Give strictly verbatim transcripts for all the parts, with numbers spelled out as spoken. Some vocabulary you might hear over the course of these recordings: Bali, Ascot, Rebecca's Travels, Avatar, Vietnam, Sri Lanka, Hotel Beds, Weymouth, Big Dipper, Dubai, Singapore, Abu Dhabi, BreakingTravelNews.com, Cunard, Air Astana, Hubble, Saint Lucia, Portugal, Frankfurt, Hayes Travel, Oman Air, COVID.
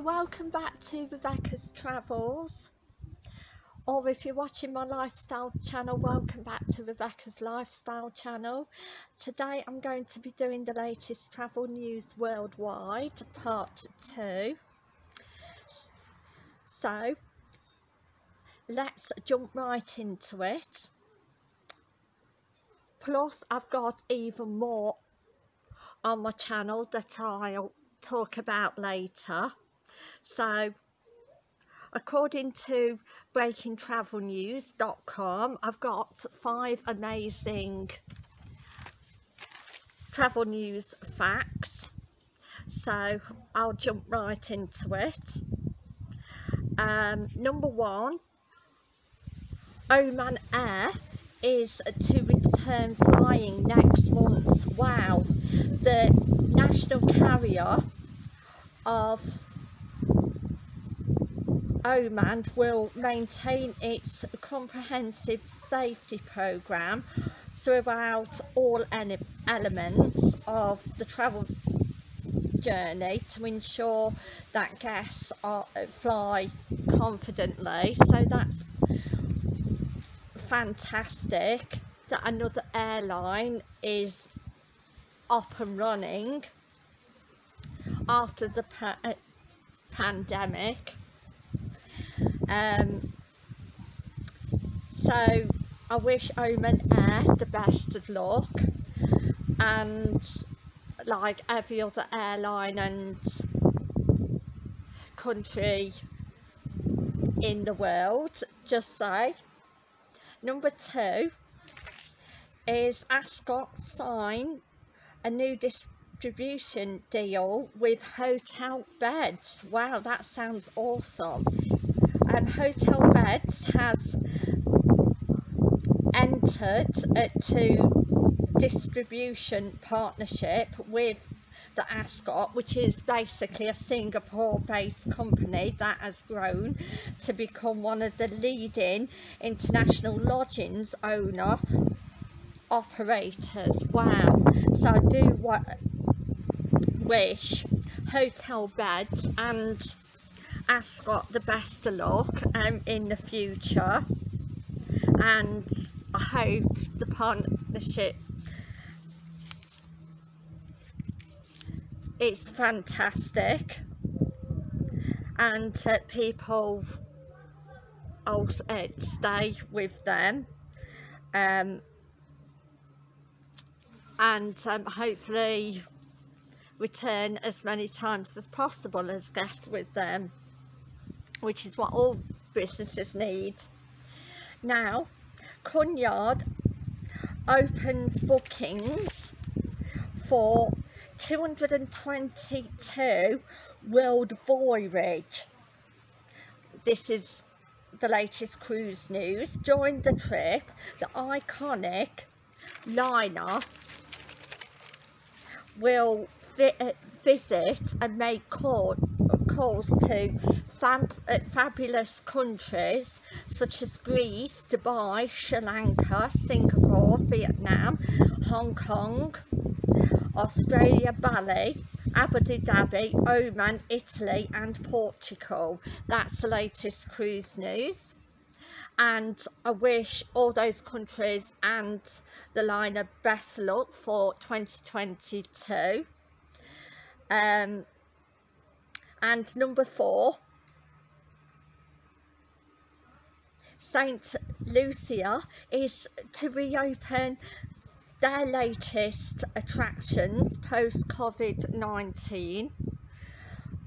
So welcome back to Rebecca's Travels, or if you're watching my lifestyle channel, welcome back to Rebecca's Lifestyle channel. Today I'm going to be doing the latest travel news worldwide, part two. So let's jump right into it. Plus I've got even more on my channel that I'll talk about later. So according to Breaking Travel News dot com, I've got five amazing travel news facts, so I'll jump right into it. Um, number one, Oman Air is to return flying next month. Wow. The national carrier of Oman will maintain its comprehensive safety program throughout all elements of the travel journey to ensure that guests are, fly confidently. So that's fantastic that another airline is up and running after the pa uh, pandemic. Um, so I wish Oman Air the best of luck, and like every other airline and country in the world, just say. Number two is Ascot sign a new distribution deal with Hotel Beds. Wow, that sounds awesome. Um, Hotel Beds has entered uh, to distribution partnership with the Ascot, which is basically a Singapore-based company that has grown to become one of the leading international lodgings owner operators. Wow. So I do wa wish Hotel Beds and Ascot the best of luck um, in the future, and I hope the partnership is fantastic, and uh, people also uh, stay with them. Um, and um, hopefully return as many times as possible as guests with them, which is what all businesses need. Now, Cunard opens bookings for two hundred twenty-two world voyage. This is the latest cruise news. During the trip, the iconic liner will vi uh, visit and make call calls to fab uh, fabulous countries such as Greece, Dubai, Sri Lanka, Singapore, Vietnam, Hong Kong, Australia, Bali, Abu Dhabi, Oman, Italy and Portugal. That's the latest cruise news, and I wish all those countries and the liner best luck for twenty twenty-two. Um, and number four, Saint Lucia is to reopen their latest attractions post COVID nineteen.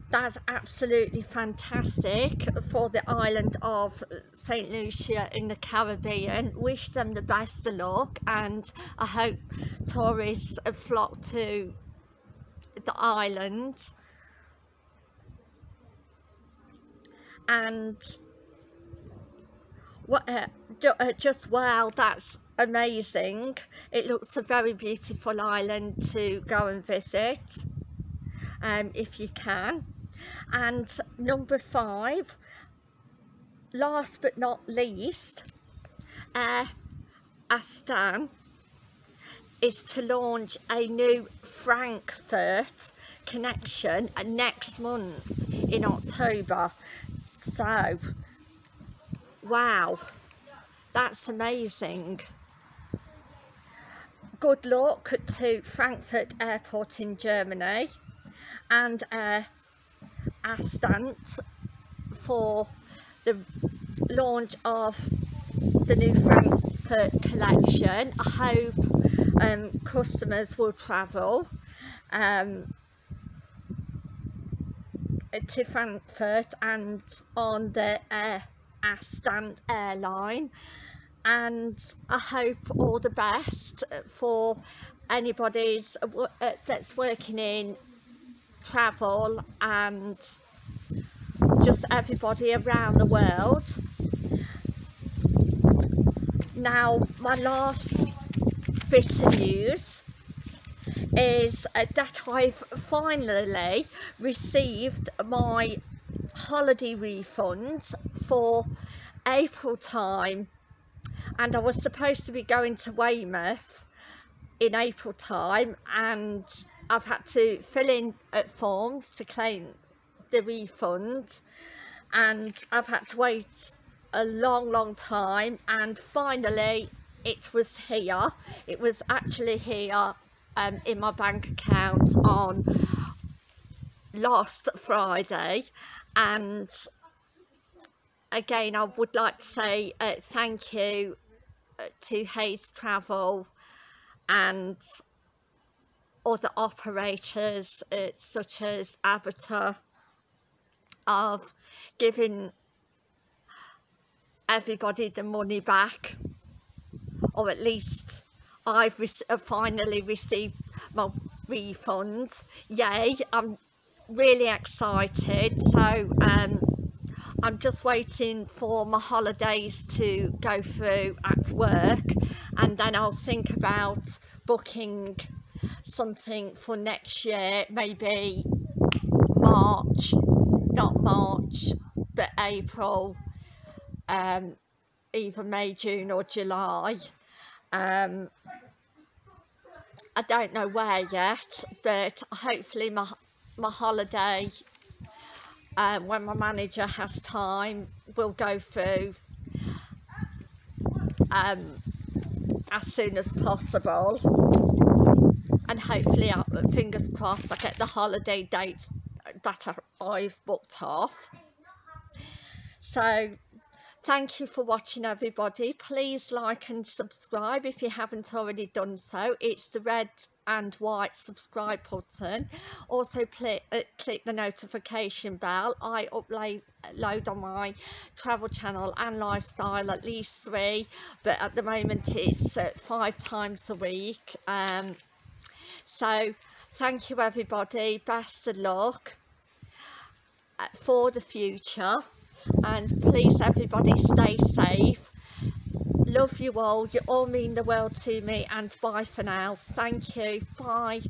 That's absolutely fantastic for the island of Saint Lucia in the Caribbean. Wish them the best of luck, and I hope tourists flock to the island. And what, uh, just wow, that's amazing. It looks a very beautiful island to go and visit um, if you can. And number five, last but not least, Air Astana is to launch a new Frankfurt connection next month. in October. So wow, that's amazing. Good luck to Frankfurt Airport in Germany and uh, Ascot for the launch of the new Frankfurt collection. I hope um, customers will travel um, to Frankfurt and on the uh, Ascot airline, and I hope all the best for anybody that's working in travel and just everybody around the world. Now, my last bit of news is uh, that I've finally received my holiday refund for April time, and I was supposed to be going to Weymouth in April time, and I've had to fill in uh, forms to claim the refund, and I've had to wait a long long time, and finally it was here. It was actually here um, in my bank account on last Friday, and again I would like to say uh, thank you to Hayes Travel and other operators uh, such as Avatar of giving everybody the money back, or at least I've re finally received my refund. Yay, I'm really excited. So um, I'm just waiting for my holidays to go through at work, and then I'll think about booking something for next year, maybe March, not March but April, um either May, June or July. um I don't know where yet, but hopefully my my holiday, um when my manager has time, will go through um as soon as possible, and hopefully, I, fingers crossed, I get the holiday dates that I've booked off. So thank you for watching, everybody. Please like and subscribe if you haven't already done so. It's the red and white subscribe button. Also click, uh, click the notification bell. I upload load on my travel channel and lifestyle at least three, but at the moment it's uh, five times a week. Um, so thank you, everybody. Best of luck for the future, and please everybody stay safe. Love you all. You all mean the world to me, and bye for now. Thank you. Bye.